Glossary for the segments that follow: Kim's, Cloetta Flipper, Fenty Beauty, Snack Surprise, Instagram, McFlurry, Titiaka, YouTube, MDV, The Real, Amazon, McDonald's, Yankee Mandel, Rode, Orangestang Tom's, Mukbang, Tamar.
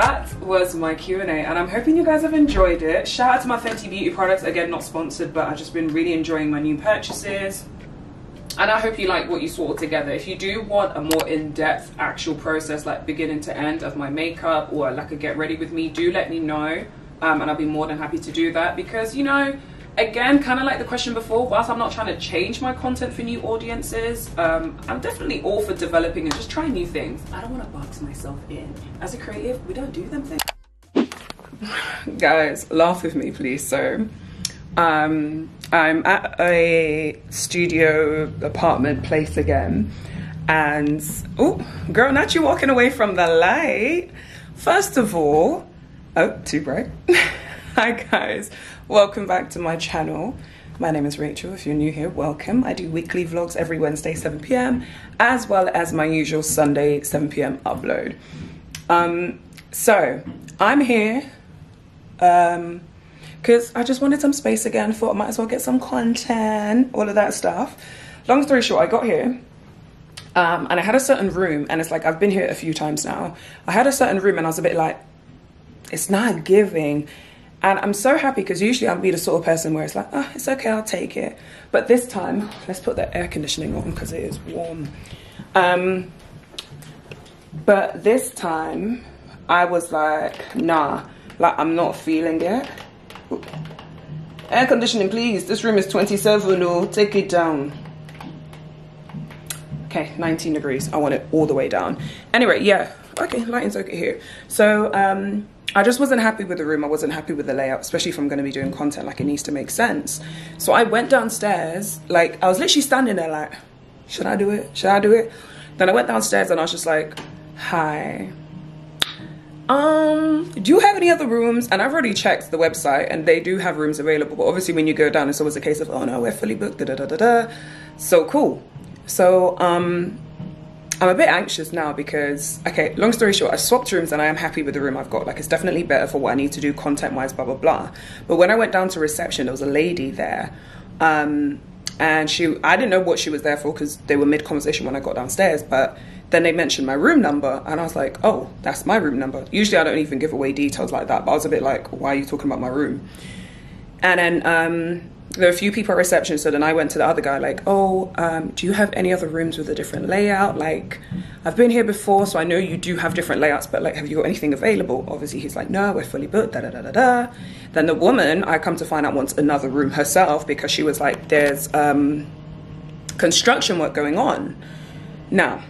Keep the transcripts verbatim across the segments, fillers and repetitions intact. that was my Q and A, and I'm hoping you guys have enjoyed it. Shout out to my Fenty Beauty products. Again, not sponsored, but I've just been really enjoying my new purchases. And I hope you like what you saw together. If you do want a more in-depth actual process, like beginning to end of my makeup, or like a get ready with me, do let me know. Um, and I'll be more than happy to do that, because, you know, again, kind of like the question before, whilst I'm not trying to change my content for new audiences, um, I'm definitely all for developing and just trying new things. I don't want to box myself in. As a creative, we don't do them things. Guys, laugh with me, please. So, um, I'm at a studio apartment place again. And, oh, girl, not you walking away from the light. First of all, oh, too bright. Hi guys, welcome back to my channel. My name is Rachel. If you're new here, welcome. I do weekly vlogs every Wednesday seven p m as well as my usual Sunday seven p m upload. Um, so I'm here um, because I just wanted some space again. Thought I might as well get some content, all of that stuff. Long story short, I got here. Um, and I had a certain room, and it's like, I've been here a few times now. I had a certain room and I was a bit like, it's not giving. And I'm so happy because usually I'll be the sort of person where it's like, oh, it's okay, I'll take it. But this time, let's put the air conditioning on because it is warm. Um, but this time I was like, nah, like I'm not feeling it. Ooh. Air conditioning, please. This room is twenty-seven, oh, take it down. Okay, nineteen degrees. I want it all the way down. Anyway, yeah, okay, lighting's okay here. So, um... I just wasn't happy with the room. I wasn't happy with the layout, especially if I'm going to be doing content. Like, it needs to make sense. So I went downstairs. Like, I was literally standing there like, should I do it? Should I do it? Then I went downstairs and I was just like, hi. Um, do you have any other rooms? And I've already checked the website and they do have rooms available. But obviously when you go down, it's always a case of, oh no, we're fully booked. Da, da, da, da, da. So cool. So, um... I'm a bit anxious now because, okay, long story short, I swapped rooms and I am happy with the room I've got. Like, it's definitely better for what I need to do content-wise, blah, blah, blah. But when I went down to reception, there was a lady there. Um, and she, I didn't know what she was there for because they were mid-conversation when I got downstairs. But then they mentioned my room number and I was like, oh, that's my room number. Usually I don't even give away details like that, but I was a bit like, why are you talking about my room? And then um, there were a few people at reception, so then I went to the other guy like, oh, um, do you have any other rooms with a different layout? Like, I've been here before, so I know you do have different layouts, but like, have you got anything available? Obviously, he's like, no, we're fully booked, da da da da da. Then the woman, I come to find out, wants another room herself because she was like, there's um, construction work going on. Now,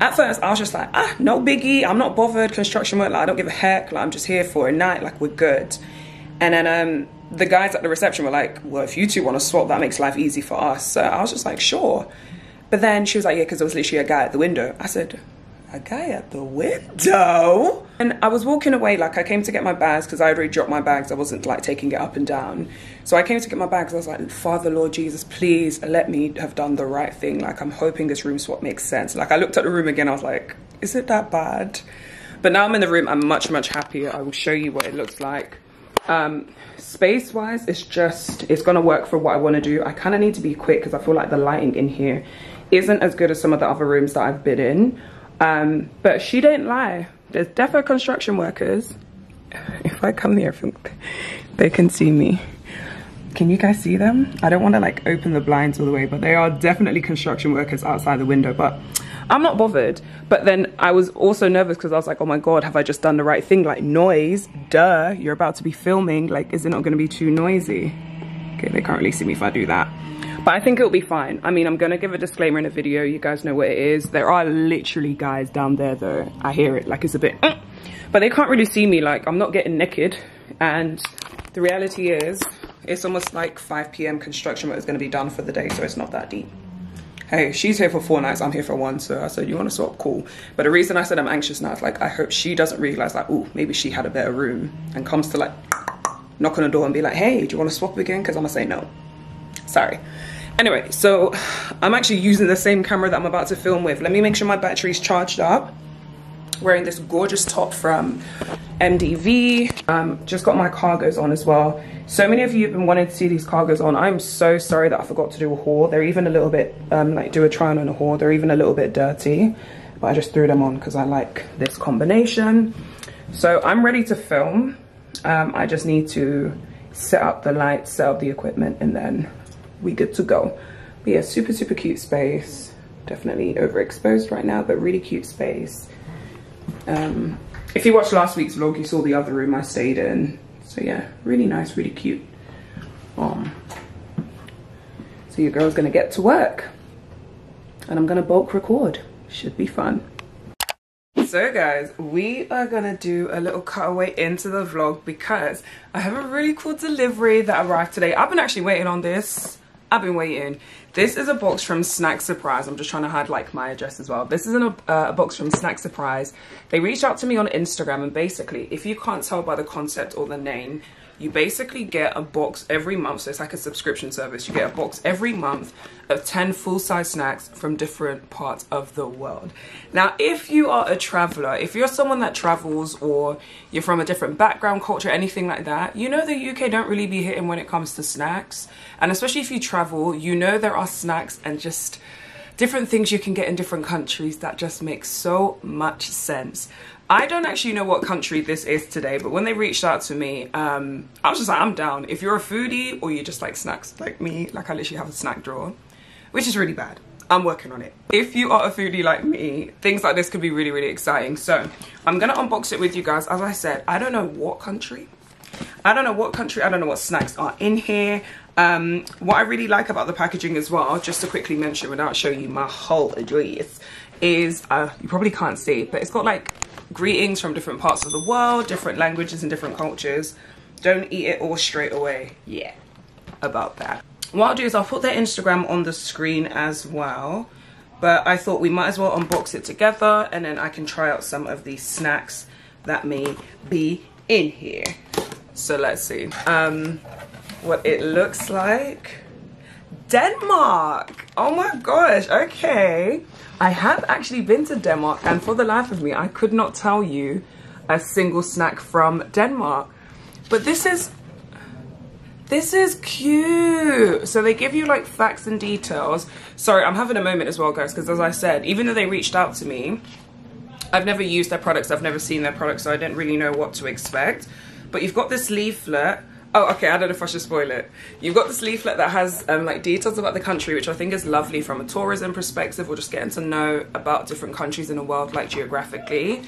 at first, I was just like, ah, no biggie, I'm not bothered, construction work, like, I don't give a heck, like, I'm just here for a night, like, we're good. And then um, the guys at the reception were like, well, if you two want to swap, that makes life easy for us. So I was just like, sure. But then she was like, yeah, because there was literally a guy at the window. I said, a guy at the window? And I was walking away, like I came to get my bags because I had already dropped my bags. I wasn't like taking it up and down. So I came to get my bags. I was like, Father, Lord Jesus, please let me have done the right thing. Like, I'm hoping this room swap makes sense. Like, I looked at the room again. I was like, is it that bad? But now I'm in the room. I'm much, much happier. I will show you what it looks like. Um, space wise, it's just, it's gonna work for what I want to do. I kind of need to be quick because I feel like the lighting in here isn't as good as some of the other rooms that I've been in. Um, but she didn't lie. There's definitely construction workers. If I come here, they can see me. Can you guys see them? I don't want to like open the blinds all the way, but they are definitely construction workers outside the window, but I'm not bothered. But then I was also nervous because I was like, oh my God, have I just done the right thing? Like, noise, duh, you're about to be filming. Like, is it not gonna be too noisy? Okay, they can't really see me if I do that. But I think it'll be fine. I mean, I'm gonna give a disclaimer in a video. You guys know what it is. There are literally guys down there though. I hear it, like it's a bit, mm. But they can't really see me. Like, I'm not getting naked. And the reality is, it's almost like five p m construction work is gonna be done for the day, so it's not that deep. Hey, she's here for four nights, I'm here for one, so I said, you wanna swap? Cool. But the reason I said I'm anxious now is like, I hope she doesn't realize like, oh, maybe she had a better room and comes to like, knock on the door and be like, hey, do you wanna swap again? Cause I'm gonna say no, sorry. Anyway, so I'm actually using the same camera that I'm about to film with. Let me make sure my battery's charged up. Wearing this gorgeous top from M D V. Um, just got my cargos on as well. So many of you have been wanting to see these cargos on. I'm so sorry that I forgot to do a haul. They're even a little bit, um, like do a try on and a haul. They're even a little bit dirty, but I just threw them on because I like this combination. So I'm ready to film. Um, I just need to set up the lights, set up the equipment, and then we good to go. But yeah, super, super cute space. Definitely overexposed right now, but really cute space. Um, if you watched last week's vlog, you saw the other room I stayed in. So yeah, really nice, really cute. Um, so your girl's gonna get to work. And I'm gonna bulk record. Should be fun. So guys, we are gonna do a little cutaway into the vlog because I have a really cool delivery that arrived today. I've been actually waiting on this. I've been waiting. This is a box from Snack Surprise. I'm just trying to hide like my address as well. This is an, uh, a box from Snack Surprise. They reached out to me on Instagram, and basically, if you can't tell by the concept or the name, you basically get a box every month. So it's like a subscription service. You get a box every month of ten full-size snacks from different parts of the world. Now, if you are a traveler, if you're someone that travels or you're from a different background, culture, anything like that, you know the U K don't really be hitting when it comes to snacks. And especially if you travel, you know there are snacks and just different things you can get in different countries that just make so much sense. I don't actually know what country this is today, but when they reached out to me, um, I was just like, I'm down. If you're a foodie or you just like snacks like me, like I literally have a snack drawer, which is really bad. I'm working on it. If you are a foodie like me, things like this could be really, really exciting. So I'm gonna unbox it with you guys. As I said, I don't know what country. I don't know what country, I don't know what snacks are in here. Um, what I really like about the packaging as well, just to quickly mention without showing you my whole address, is, uh, you probably can't see, but it's got like greetings from different parts of the world, different languages and different cultures. Don't eat it all straight away. Yeah, about that. What I'll do is I'll put their Instagram on the screen as well, but I thought we might as well unbox it together and then I can try out some of these snacks that may be in here. So let's see um, what it looks like. Denmark! Oh my gosh, okay. I have actually been to Denmark, and for the life of me, I could not tell you a single snack from Denmark. But this is, this is cute. So they give you like facts and details. Sorry, I'm having a moment as well, guys, because as I said, even though they reached out to me, I've never used their products, I've never seen their products, so I didn't really know what to expect. But you've got this leaflet. Oh, okay, I don't know if I should spoil it. You've got this leaflet that has um, like details about the country, which I think is lovely from a tourism perspective, or just getting to know about different countries in the world, like geographically.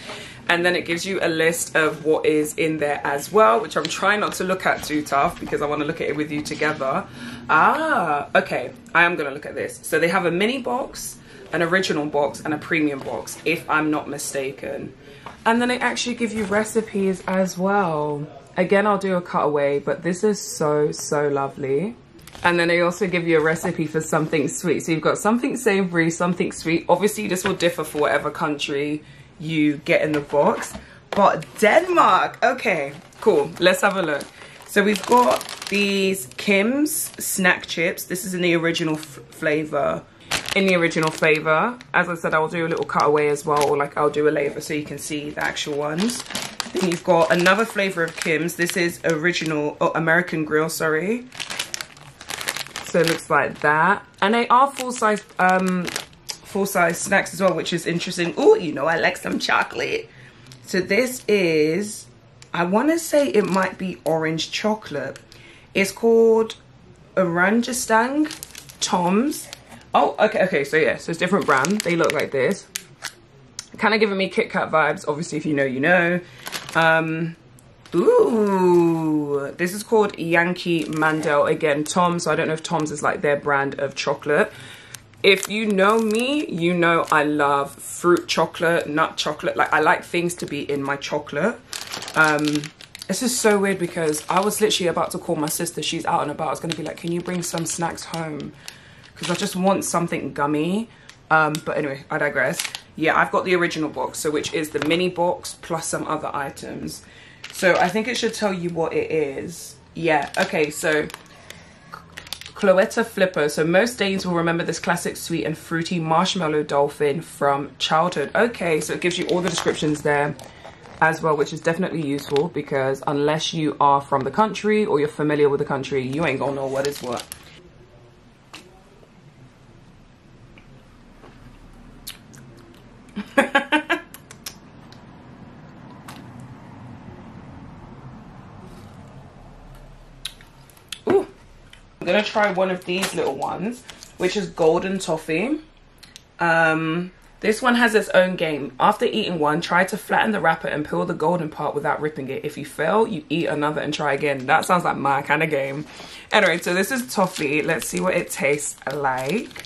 And then it gives you a list of what is in there as well, which I'm trying not to look at too tough because I want to look at it with you together. Ah, okay, I am gonna look at this. So they have a mini box, an original box, and a premium box, if I'm not mistaken. And then they actually give you recipes as well. Again, I'll do a cutaway, but this is so, so lovely. And then they also give you a recipe for something sweet. So you've got something savory, something sweet. Obviously, this will differ for whatever country you get in the box. But Denmark, okay, cool. Let's have a look. So we've got these Kim's snack chips. This is in the original flavor. In the original flavor. As I said, I'll do a little cutaway as well, or like I'll do a layer so you can see the actual ones. Then you've got another flavor of Kim's. This is original, oh, American Grill, sorry. So it looks like that. And they are full-size um, full-size snacks as well, which is interesting. Oh, you know I like some chocolate. So this is, I want to say it might be orange chocolate. It's called Orangestang Tom's. Oh, okay, okay, so yeah, so it's different brand. They look like this. Kind of giving me Kit Kat vibes. Obviously, if you know, you know. Um, ooh, this is called Yankee Mandel, again, Tom's. So I don't know if Tom's is like their brand of chocolate. If you know me, you know I love fruit chocolate, nut chocolate. Like, I like things to be in my chocolate. Um, this is so weird because I was literally about to call my sister. She's out and about. I was going to be like, can you bring some snacks home? Because I just want something gummy. Um, but anyway, I digress. Yeah, I've got the original box, so which is the mini box plus some other items. So I think it should tell you what it is. Yeah, okay, so Cloetta Flipper. So most Danes will remember this classic sweet and fruity marshmallow dolphin from childhood. Okay, so it gives you all the descriptions there as well, which is definitely useful because unless you are from the country or you're familiar with the country, you ain't gonna know what is what. I'm gonna try one of these little ones, which is golden toffee. Um, this one has its own game. After eating one, try to flatten the wrapper and peel the golden part without ripping it. If you fail, you eat another and try again. That sounds like my kind of game. Anyway, so this is toffee. Let's see what it tastes like.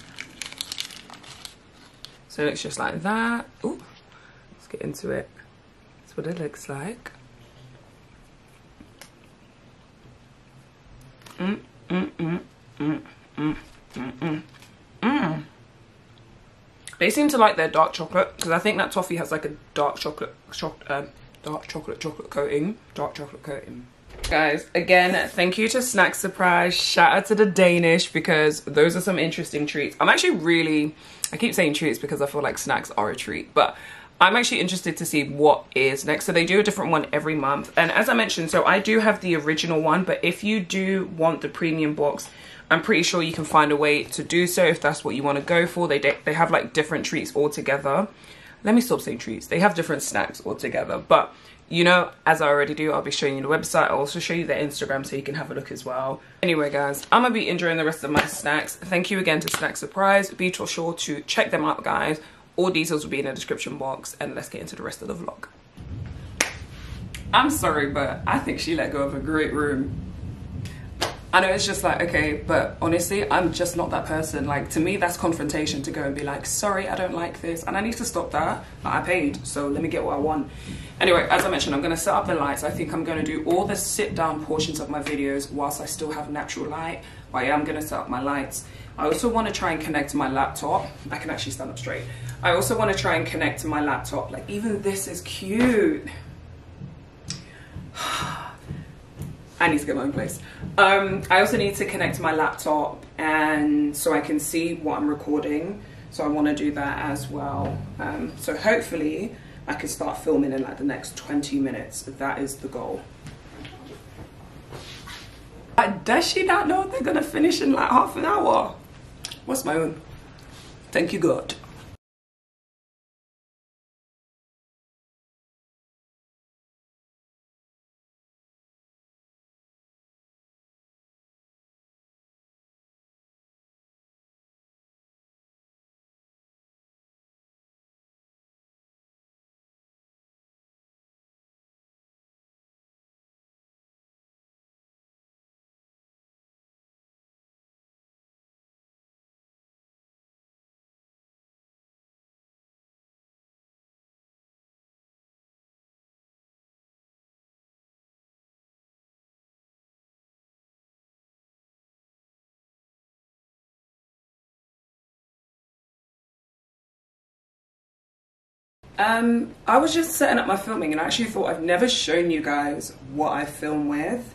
So it looks just like that. Ooh, let's get into it. That's what it looks like. Mm, mm, mm, mm, mm, mm, mm, mm. They seem to like their dark chocolate, because I think that toffee has like a dark chocolate, cho uh, dark chocolate, chocolate coating, dark chocolate coating. Guys, again, thank you to Snack Surprise. Shout out to the Danish, because those are some interesting treats. I'm actually really, I keep saying treats because I feel like snacks are a treat, but I'm actually interested to see what is next. So they do a different one every month. And as I mentioned, so I do have the original one, but if you do want the premium box, I'm pretty sure you can find a way to do so if that's what you want to go for. They they have like different treats altogether. Let me stop saying treats. They have different snacks altogether. But you know, as I already do, I'll be showing you the website. I'll also show you their Instagram so you can have a look as well. Anyway, guys, I'm going to be enjoying the rest of my snacks. Thank you again to Snack Surprise. Be sure to check them out, guys. All details will be in the description box, and let's get into the rest of the vlog. I'm sorry, but I think she let go of a great room. I know it's just like, okay, but honestly, I'm just not that person. Like, to me, that's confrontation, to go and be like, sorry, I don't like this. And I need to stop that. Like, I paid, so let me get what I want. Anyway, as I mentioned, I'm going to set up the lights. I think I'm going to do all the sit-down portions of my videos whilst I still have natural light. But I am going to set up my lights. I also want to try and connect my laptop. I can actually stand up straight. I also want to try and connect to my laptop. Like, even this is cute. I need to get my own place. Um, I also need to connect my laptop, and so I can see what I'm recording. So I want to do that as well. Um, so hopefully I can start filming in like the next twenty minutes. That is the goal. Like, does she not know they're gonna finish in like half an hour? What's my own? Thank you, God. Um, I was just setting up my filming, and I actually thought I've never shown you guys what I film with.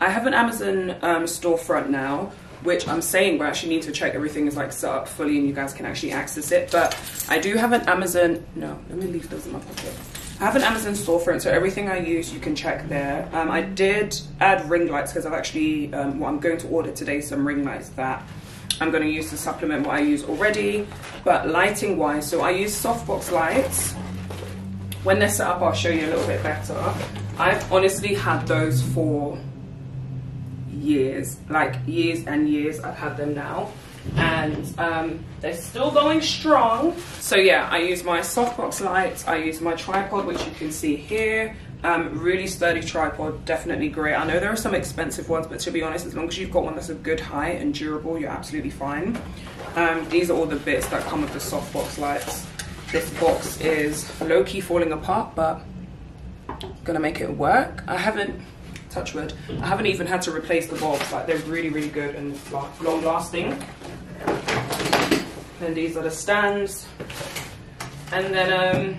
I have an Amazon um, storefront now, which I'm saying, but I actually need to check everything is like set up fully and you guys can actually access it. But I do have an Amazon, no, let me leave those in my pocket. I have an Amazon storefront, so everything I use you can check there. Um, I did add ring lights because I've actually, um, well, I'm going to order today some ring lights that I'm going to use to supplement what I use already. But lighting wise, so I use softbox lights. When they're set up, I'll show you a little bit better. I've honestly had those for years, like years and years. I've had them now, and um, they're still going strong. So yeah, I use my softbox lights. I use my tripod, which you can see here. Um, really sturdy tripod, definitely great. I know there are some expensive ones, but to be honest, as long as you've got one that's a good height and durable, you're absolutely fine. Um, these are all the bits that come with the softbox lights. This box is low-key falling apart, but gonna make it work. I haven't, touch wood, I haven't even had to replace the bulbs. Like, they're really, really good and long-lasting. And these are the stands. And then, um,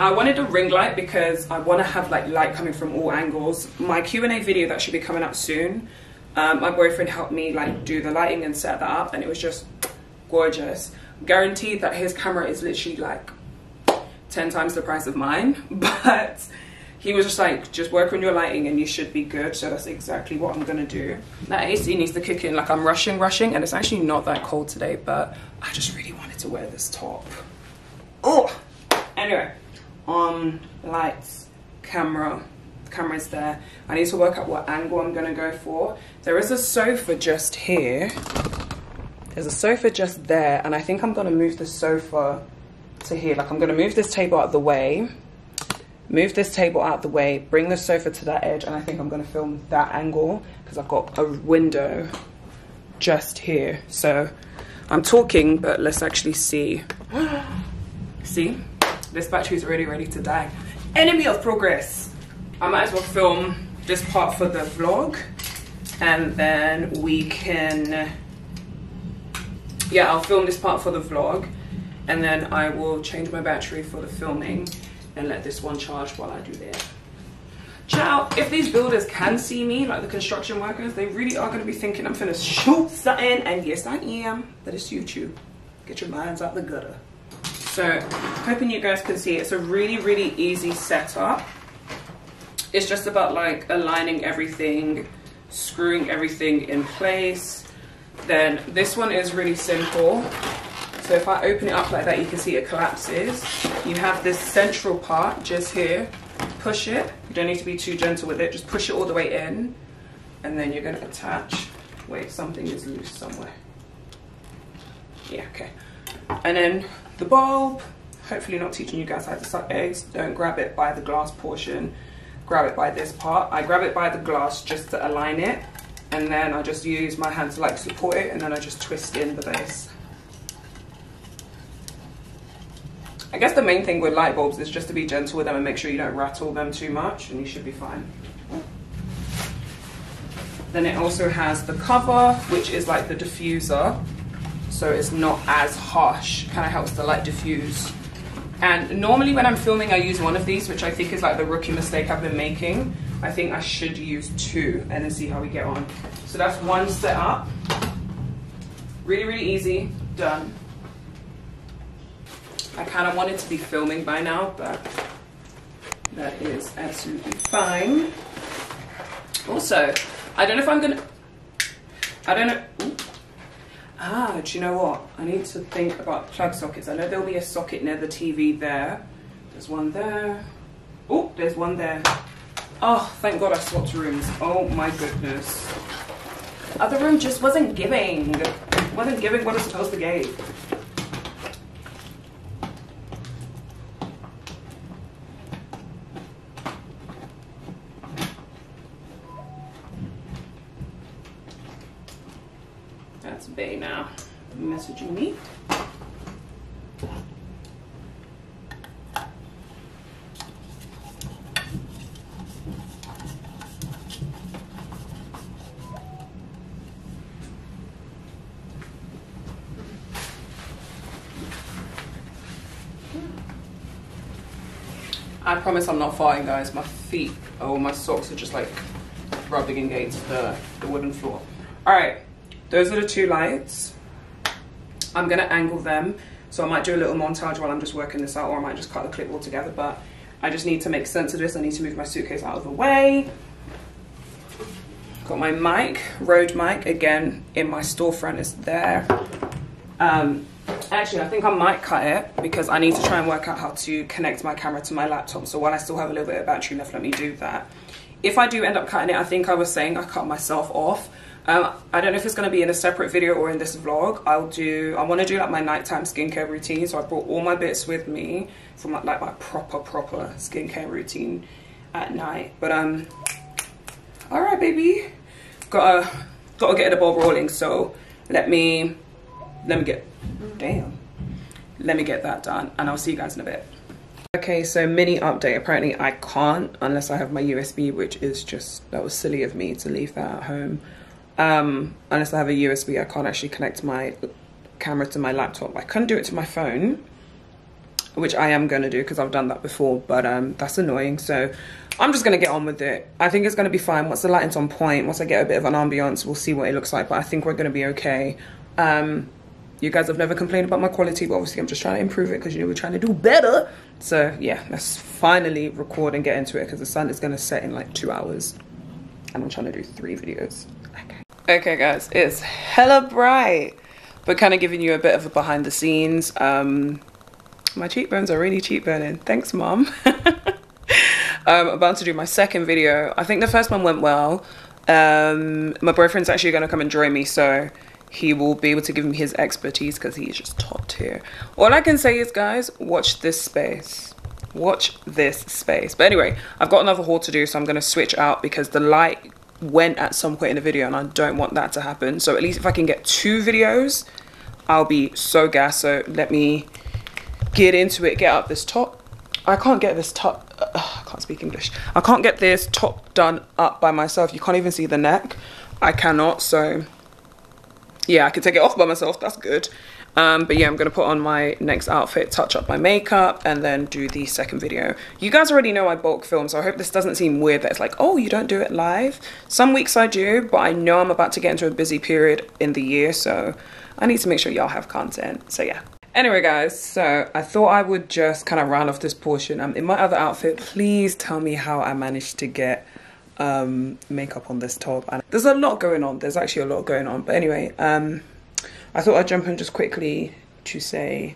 I wanted a ring light because I want to have like light coming from all angles. My Q and A video that should be coming up soon, um, my boyfriend helped me like do the lighting and set that up, and it was just gorgeous. Guaranteed that his camera is literally like ten times the price of mine, but he was just like, just work on your lighting and you should be good. So that's exactly what I'm gonna do. That A C needs to kick in. Like, I'm rushing rushing and it's actually not that cold today, but I just really wanted to wear this top. Oh, anyway. On um, lights, camera, camera's there. I need to work out what angle I'm gonna go for. There is a sofa just here. There's a sofa just there, and I think I'm gonna move the sofa to here. Like, I'm gonna move this table out of the way, move this table out of the way, bring the sofa to that edge, and I think I'm gonna film that angle because I've got a window just here. So I'm talking, but let's actually see. See, this battery's already ready to die. Enemy of progress. I might as well film this part for the vlog, and then we can, yeah, I'll film this part for the vlog, and then I will change my battery for the filming and let this one charge while I do that. Ciao. If these builders can see me, like the construction workers, they really are going to be thinking I'm finna shoot something, and yes I am, but it's YouTube. Get your minds out the gutter. So, hoping you guys can see, it's a really, really easy setup. It's just about like aligning everything, screwing everything in place. Then this one is really simple. So if I open it up like that, you can see it collapses. You have this central part just here. Push it. You don't need to be too gentle with it. Just push it all the way in, and then you're going to attach. Wait, something is loose somewhere. Yeah, okay. And then the bulb. Hopefully not teaching you guys how to suck eggs. Don't grab it by the glass portion. Grab it by this part. I grab it by the glass just to align it, and then I just use my hand to like support it, and then I just twist in the base. I guess the main thing with light bulbs is just to be gentle with them and make sure you don't rattle them too much, and you should be fine. Then it also has the cover, which is like the diffuser, so it's not as harsh, kind of helps the light diffuse. And normally when I'm filming I use one of these, which I think is like the rookie mistake I've been making. I think I should use two and then see how we get on. So that's one setup. Really, really easy, done. I kind of wanted to be filming by now, but that is absolutely fine. Also, I don't know if I'm gonna, I don't know, ooh. Ah, do you know what? I need to think about plug sockets. I know there'll be a socket near the T V there. There's one there. Oh, there's one there. Oh, thank God I swapped rooms. Oh my goodness. The other room just wasn't giving. It wasn't giving what it's supposed to give. Messaging me. I promise I'm not farting, guys. My feet, oh, my socks are just like rubbing against the, the wooden floor. All right, those are the two lights. I'm gonna angle them, so I might do a little montage while I'm just working this out, or I might just cut the clip altogether, but I just need to make sense of this. I need to move my suitcase out of the way. Got my mic, Rode mic, again, in my storefront, it's there. Um, actually, I think I might cut it because I need to try and work out how to connect my camera to my laptop, so while I still have a little bit of battery left, let me do that. If I do end up cutting it, I think I was saying I cut myself off. Um, I don't know if it's going to be in a separate video or in this vlog. I'll do, I want to do like my nighttime skincare routine. So I brought all my bits with me from like, like my proper, proper skincare routine at night. But, um, all right, baby, gotta, gotta get the ball rolling. So let me, let me get, damn, let me get that done. And I'll see you guys in a bit. Okay, so mini update. Apparently I can't unless I have my U S B, which is just, that was silly of me to leave that at home. Um, unless I have a U S B, I can't actually connect my camera to my laptop. I couldn't do it to my phone, which I am going to do because I've done that before, but um, that's annoying. So I'm just going to get on with it. I think it's going to be fine. Once the lighting's on point, once I get a bit of an ambiance, we'll see what it looks like, but I think we're going to be okay. Um, you guys have never complained about my quality, but obviously I'm just trying to improve it because, you know, we're trying to do better. So yeah, let's finally record and get into it because the sun is going to set in like two hours and I'm trying to do three videos. Okay. Okay guys, it's hella bright, but kind of giving you a bit of a behind the scenes. Um, my cheekbones are really cheekboning. Thanks, mom. I'm about to do my second video. I think the first one went well. Um, my boyfriend's actually going to come and join me, so he will be able to give me his expertise because he's just top tier. All I can say is, guys, watch this space. Watch this space. But anyway, I've got another haul to do, so I'm going to switch out because the light went at some point in the video and I don't want that to happen. So at least if I can get two videos, I'll be so gassed. So let me get into it, get up this top. I can't get this top, uh, I can't speak English. I can't get this top done up by myself. You can't even see the neck. I cannot, so yeah, I can take it off by myself, that's good. Um, but yeah, I'm gonna put on my next outfit, touch up my makeup, and then do the second video. You guys already know I bulk film, so I hope this doesn't seem weird that it's like, oh, you don't do it live. Some weeks I do, but I know I'm about to get into a busy period in the year, so I need to make sure y'all have content, so yeah. Anyway, guys, so I thought I would just kind of round off this portion. Um, in my other outfit, please tell me how I managed to get um, makeup on this top. And there's a lot going on. There's actually a lot going on. But anyway, um, I thought I'd jump in just quickly to say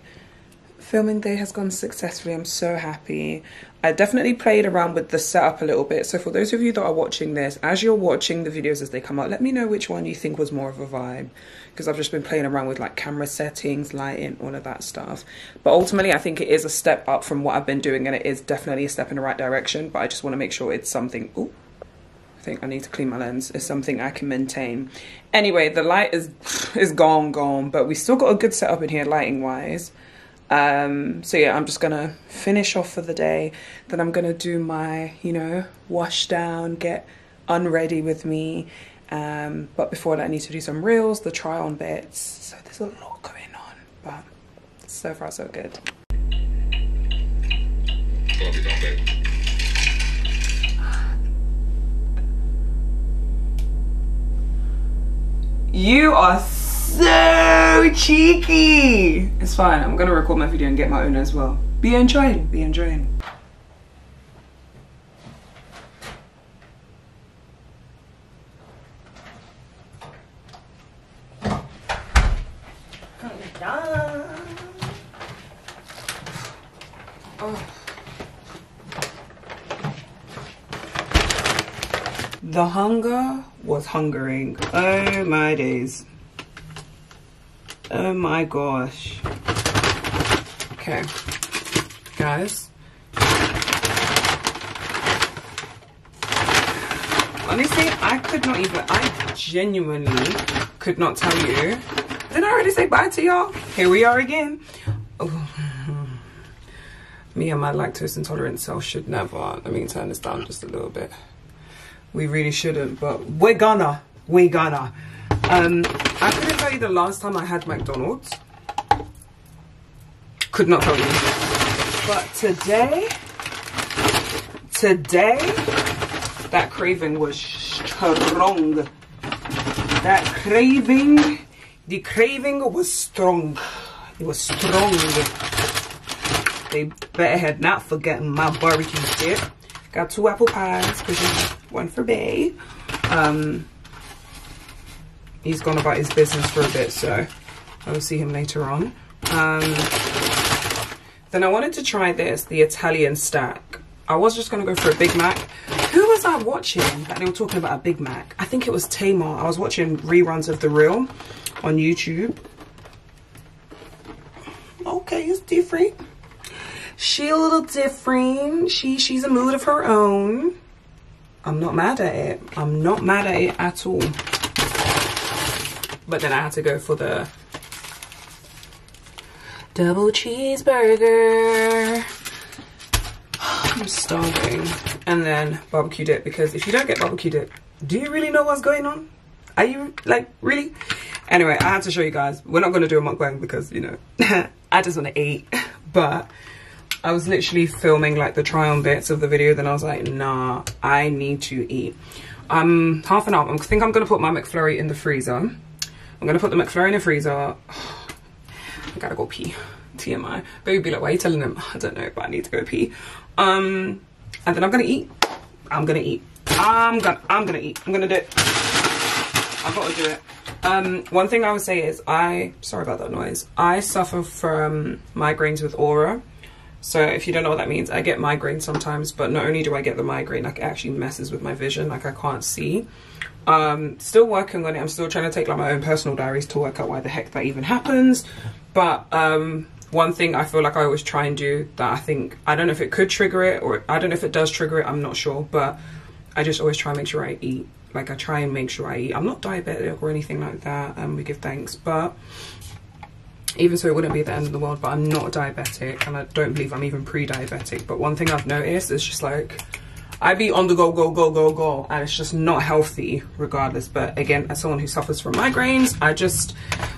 filming day has gone successfully. I'm so happy. I definitely played around with the setup a little bit. So for those of you that are watching this, as you're watching the videos as they come out, let me know which one you think was more of a vibe. Because I've just been playing around with like camera settings, lighting, all of that stuff. But ultimately, I think it is a step up from what I've been doing, and it is definitely a step in the right direction. But I just want to make sure it's something. Ooh, I think I need to clean my lens. It's something I can maintain. Anyway, the light is is gone, gone, but we still got a good setup in here, lighting wise. Um, so yeah, I'm just gonna finish off for the day. Then I'm gonna do my, you know, wash down, get unready with me. Um, but before that, I need to do some reels, the try on bits. So there's a lot going on, but so far so good. You are so cheeky. It's fine. I'm gonna record my video and get my own as well. Be enjoying. Be enjoying. The hunger was hungering. Oh my days. Oh my gosh. Okay, guys. Honestly, I could not even, I genuinely could not tell you. Did I already say bye to y'all? Here we are again. Oh. Me and my lactose intolerant self should never. Let me turn this down just a little bit. We really shouldn't, but we're gonna, we're gonna. Um, I couldn't tell you the last time I had McDonald's. Could not tell you. But today, today, that craving was strong. That craving, the craving was strong. It was strong. They better had not forgotten my barbecue dip. Got two apple pies, because one for Bay. Um, he's gone about his business for a bit, so I will see him later on. Um, then I wanted to try this, the Italian stack. I was just going to go for a Big Mac. Who was I watching that they were talking about a Big Mac? I think it was Tamar. I was watching reruns of The Real on YouTube. Okay, it's different. She a little different. She, she's a mood of her own. I'm not mad at it. I'm not mad at it at all. But then I had to go for the double cheeseburger. I'm starving. And then barbecue dip, because if you don't get barbecue dip, do you really know what's going on? Are you like, really? Anyway, I had to show you guys. We're not gonna do a mukbang because, you know, I just wanna eat, but I was literally filming like the try on bits of the video, then I was like, nah, I need to eat. Um, half an hour, I think I'm gonna put my McFlurry in the freezer. I'm gonna put the McFlurry in the freezer. I gotta go pee, T M I. Baby, like, why are you telling them? I don't know, but I need to go pee. Um, and then I'm gonna eat. I'm gonna eat. I'm gonna, I'm gonna eat. I'm gonna do it. I gotta do it. Um, one thing I would say is I, sorry about that noise. I suffer from migraines with aura. So if you don't know what that means, I get migraines sometimes, but not only do I get the migraine, like it actually messes with my vision, like I can't see. Um, still working on it. I'm still trying to take like my own personal diaries to work out why the heck that even happens. But um, one thing I feel like I always try and do that I think, I don't know if it could trigger it or I don't know if it does trigger it, I'm not sure. But I just always try and make sure I eat. Like I try and make sure I eat. I'm not diabetic or anything like that, and um, we give thanks. But even so, it wouldn't be the end of the world, but I'm not diabetic and I don't believe I'm even pre-diabetic. But one thing I've noticed is just like, I be on the go, go, go, go, go, and it's just not healthy regardless. But again, as someone who suffers from migraines, I just,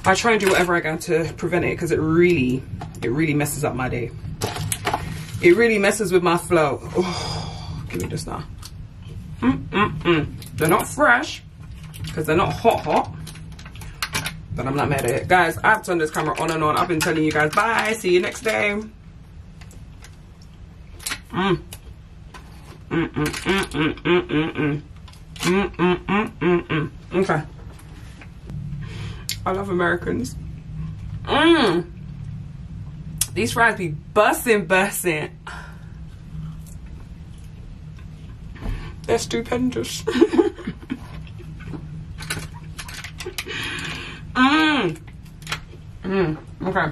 I try and do whatever I can to prevent it, because it really, it really messes up my day. It really messes with my flow. Oh, give me this now. Mm, mm, mm. They're not fresh, because they're not hot, hot. But I'm not mad at it. Guys, I've turned this camera on and on. I've been telling you guys, bye, see you next day. Mm. Mm, mm, mm, mm, mm, mm, mm. Mm, mm, mm, mm, mm. Okay. I love Americans. Mm. These fries be bussin', bussin'. They're stupendous. Mmm. Mmm. Okay.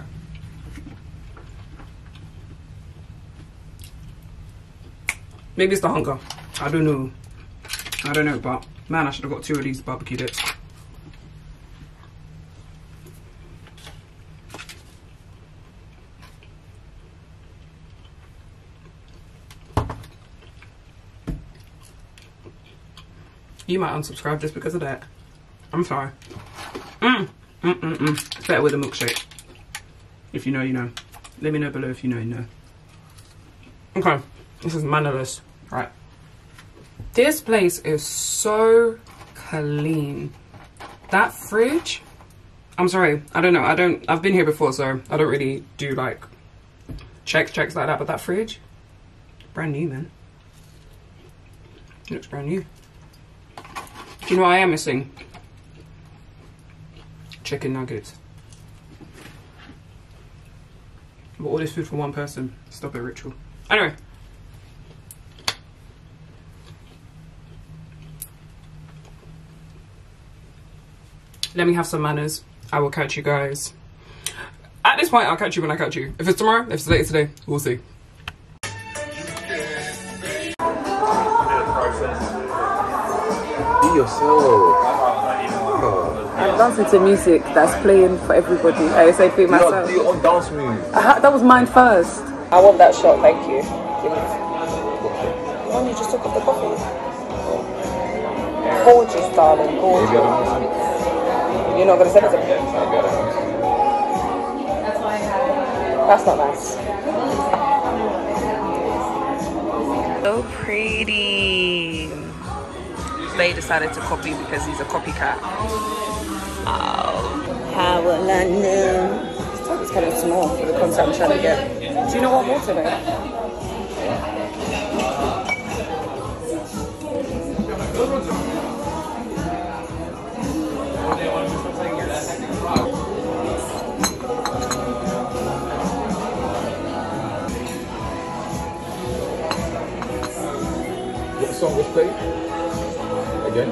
Maybe it's the hunger. I don't know. I don't know, but man, I should have got two of these barbecue dips. You might unsubscribe just because of that. I'm sorry. Mmm. Mm-mm-mm. It's better with a milkshake. If you know, you know. Let me know below if you know, you know. Okay, this is mannerless. Right. This place is so clean. That fridge, I'm sorry, I don't know. I don't, I've been here before, so I don't really do like check checks like that, but that fridge, brand new, man. It looks brand new. Do you know what I am missing? Chicken nuggets. But all this food for one person. Stop it, Ritual. Anyway. Let me have some manners. I will catch you guys. At this point, I'll catch you when I catch you. If it's tomorrow, if it's today, it's today. We'll see. Be yourself. Dancing to music that's playing for everybody. I say for myself. You on dance move. That was mine first. I want that shot, thank you. Give me. Why don't you just took off the coffee? Gorgeous, darling, gorgeous. You're not gonna send it to me. That's not nice. So pretty. They decided to copy because he's a copycat. Oh, how will I know? This tub is kind of small for the content I'm trying to get. Do you know what water though? What song was played? Again?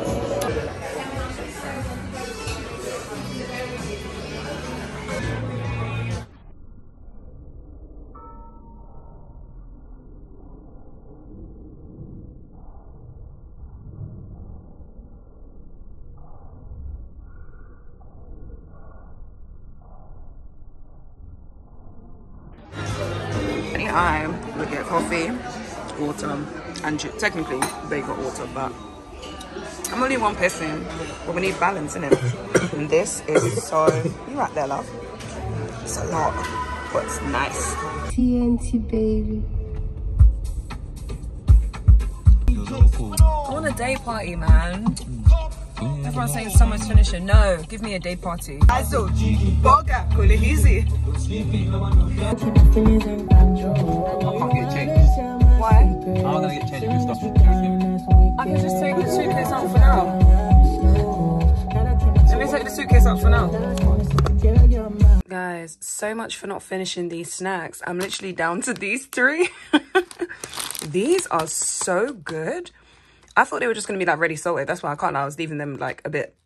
I would get coffee, water, and technically they got water, but I'm only one person, but we need balance, innit? And this is so, you right there, love. It's a lot, but it's nice. T N T, baby. I want a day party, man. Everyone's saying summer's finishing. No, give me a day party. Why? I'm gonna get changed and stuff. I can just take the suitcase out for now. Let me take the suitcase out for now. Guys. guys so much for not finishing these snacks. I'm literally down to these three. These are so good. I thought they were just going to be like ready salted. That's why I can't lie. I was leaving them like a bit.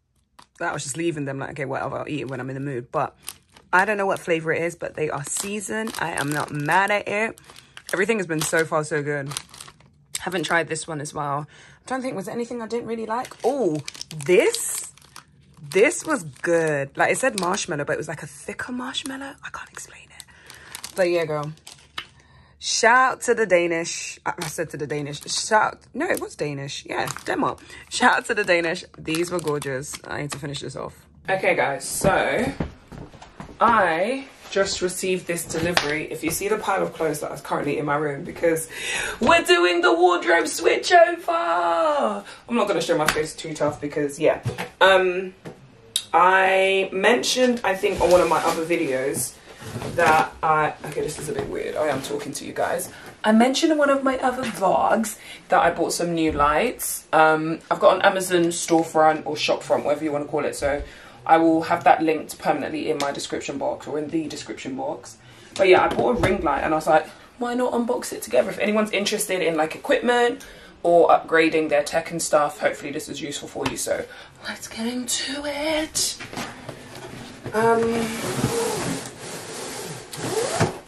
I was just leaving them like, okay, whatever. I'll eat it when I'm in the mood. But I don't know what flavor it is, but they are seasoned. I am not mad at it. Everything has been so far so good. Haven't tried this one as well. I don't think, was there anything I didn't really like? Oh, this. This was good. Like, it said marshmallow, but it was like a thicker marshmallow. I can't explain it. But yeah, girl. Shout out to the Danish. I said to the Danish. Shout. No, it was Danish. Yeah, Denmark. Shout out to the Danish. These were gorgeous. I need to finish this off. Okay, guys. So, I just received this delivery. If you see the pile of clothes that is currently in my room, because we're doing the wardrobe switchover. I'm not going to show my face too tough because, yeah. Um, I mentioned, I think, on one of my other videos... that I, okay, this is a bit weird. I am talking to you guys. I mentioned in one of my other vlogs that I bought some new lights. Um, I've got an Amazon storefront or shopfront, whatever you want to call it. So I will have that linked permanently in my description box or in the description box. But yeah, I bought a ring light and I was like, why not unbox it together? If anyone's interested in like equipment or upgrading their tech and stuff, hopefully this is useful for you. So let's get into it. Um...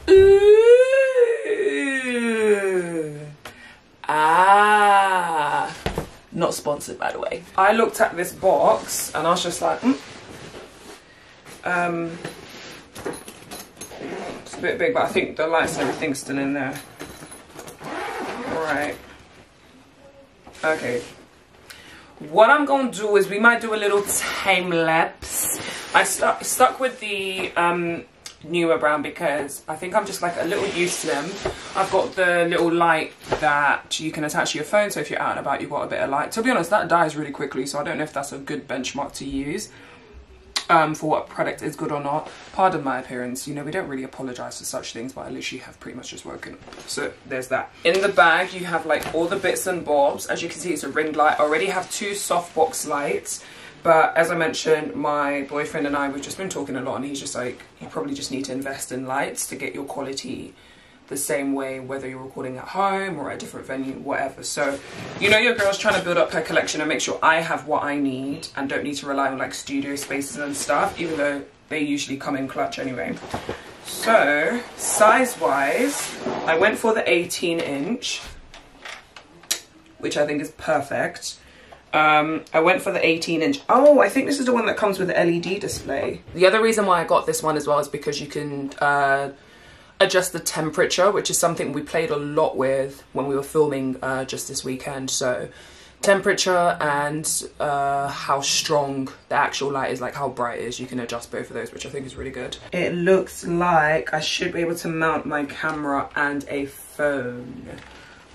Ooh. Ah, not sponsored, by the way. I looked at this box and I was just like, mm. um, it's a bit big, but I think the lights and everything's still in there. All right. Okay. What I'm gonna do is we might do a little time lapse. I stuck stuck with the um. newer brand because I think I'm just like a little used to them. I've got the little light that you can attach to your phone, so if you're out and about you've got a bit of light. To be honest, that dies really quickly, so I don't know if that's a good benchmark to use um for what product is good or not. Pardon my appearance, you know, we don't really apologize for such things, but I literally have pretty much just woken up. So there's that. In the bag you have like all the bits and bobs. As you can see, it's a ring light. I already have two softbox lights. But as I mentioned, my boyfriend and I, we've just been talking a lot and he's just like, you probably just need to invest in lights to get your quality the same way, whether you're recording at home or at a different venue, whatever. So, you know, your girl's trying to build up her collection and make sure I have what I need and don't need to rely on like studio spaces and stuff, even though they usually come in clutch anyway. So size-wise, I went for the eighteen inch, which I think is perfect. Um, I went for the eighteen inch. Oh, I think this is the one that comes with the L E D display. The other reason why I got this one as well is because you can uh, adjust the temperature, which is something we played a lot with when we were filming uh, just this weekend. So temperature and uh, how strong the actual light is, like how bright it is. You can adjust both of those, which I think is really good. It looks like I should be able to mount my camera and a phone,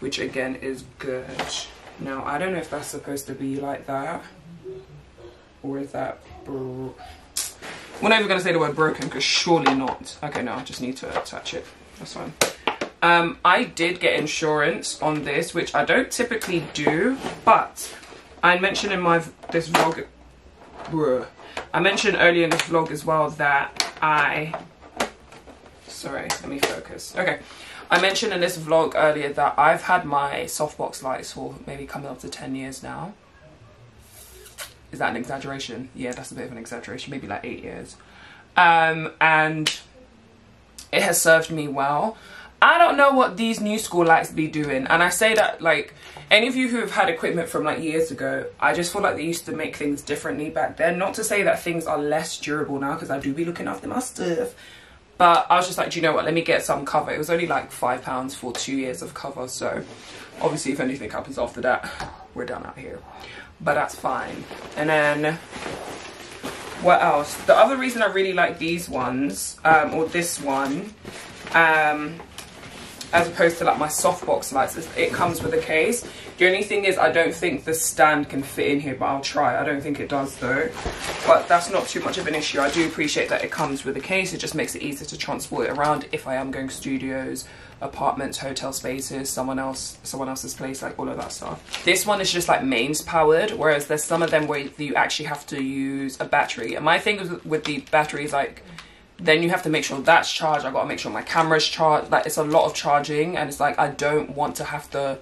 which again is good. Now, I don't know if that's supposed to be like that, or is that, bro we're not even going to say the word broken, because surely not. Okay, no, I just need to attach it, that's fine. Um, I did get insurance on this, which I don't typically do, but I mentioned in my, this vlog, bruh, I mentioned earlier in the vlog as well that I, sorry, let me focus, okay. I mentioned in this vlog earlier that I've had my softbox lights for maybe coming up to ten years now. Is that an exaggeration? Yeah, that's a bit of an exaggeration, maybe like eight years. Um, and it has served me well. I don't know what these new school lights be doing. And I say that, like, any of you who have had equipment from like years ago, I just feel like they used to make things differently back then. Not to say that things are less durable now, because I do be looking after my stuff. But I was just like, do you know what, let me get some cover. It was only like five pounds for two years of cover. So obviously if anything happens after that, we're done out here. But that's fine. And then what else? The other reason I really like these ones, um, or this one, um, as opposed to like my softbox lights, is it comes with a case. The only thing is I don't think the stand can fit in here, but I'll try. I don't think it does though, but that's not too much of an issue. I do appreciate that it comes with a case. It just makes it easier to transport it around if I am going studios, apartments, hotel spaces, someone else, someone else's place, like all of that stuff. This one is just like mains powered, whereas there's some of them where you actually have to use a battery. And my thing is with the batteries, like then you have to make sure that's charged. I gotta make sure my camera's charged. Like, it's a lot of charging, and it's like, I don't want to have to...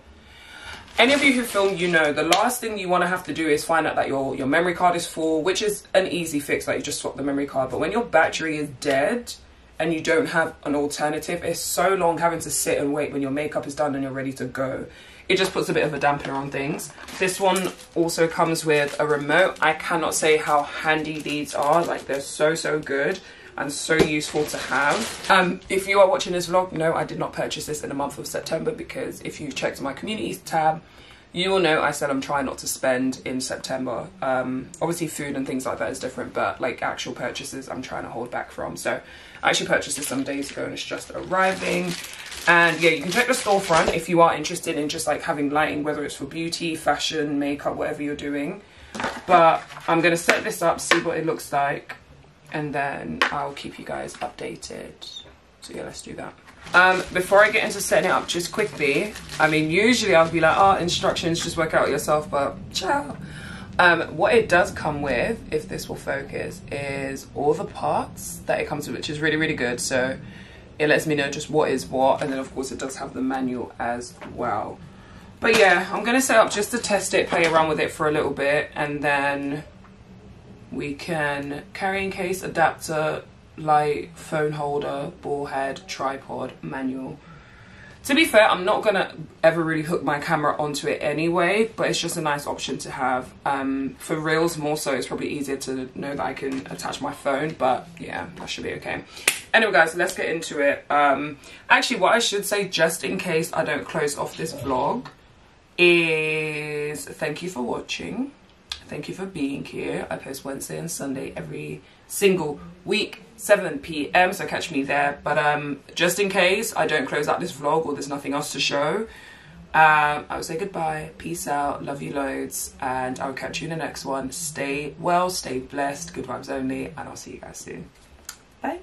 Any of you who film, you know, the last thing you want to have to do is find out that your, your memory card is full, which is an easy fix, like you just swap the memory card. But when your battery is dead and you don't have an alternative, it's so long having to sit and wait when your makeup is done and you're ready to go. It just puts a bit of a dampener on things. This one also comes with a remote. I cannot say how handy these are. Like, they're so, so good and so useful to have. Um, if you are watching this vlog, no, I did not purchase this in the month of September, because if you checked my communities tab, you will know I said I'm trying not to spend in September. Um, obviously food and things like that is different, but like actual purchases I'm trying to hold back from. So I actually purchased this some days ago and it's just arriving. And yeah, you can check the storefront if you are interested in just like having lighting, whether it's for beauty, fashion, makeup, whatever you're doing. But I'm gonna set this up, see what it looks like, and then I'll keep you guys updated. So yeah, let's do that. Um, before I get into setting it up, just quickly, I mean, usually I'll be like, oh, instructions, just work out yourself, but ciao. Um, what it does come with, if this will focus, is all the parts that it comes with, which is really, really good. So it lets me know just what is what. And then of course it does have the manual as well. But yeah, I'm gonna set up just to test it, play around with it for a little bit, and then we can carrying case, adapter, light, phone holder, ball head, tripod, manual. To be fair, I'm not gonna ever really hook my camera onto it anyway, but it's just a nice option to have. Um, for reels more so, it's probably easier to know that I can attach my phone, but yeah, that should be okay. Anyway guys, let's get into it. Um, actually, what I should say, just in case I don't close off this vlog, is thank you for watching. Thank you for being here. I post Wednesday and Sunday every single week, seven p m, so catch me there. But um, just in case I don't close out this vlog or there's nothing else to show, um, I would say goodbye, peace out, love you loads, and I'll catch you in the next one. Stay well, stay blessed, good vibes only, and I'll see you guys soon. Bye.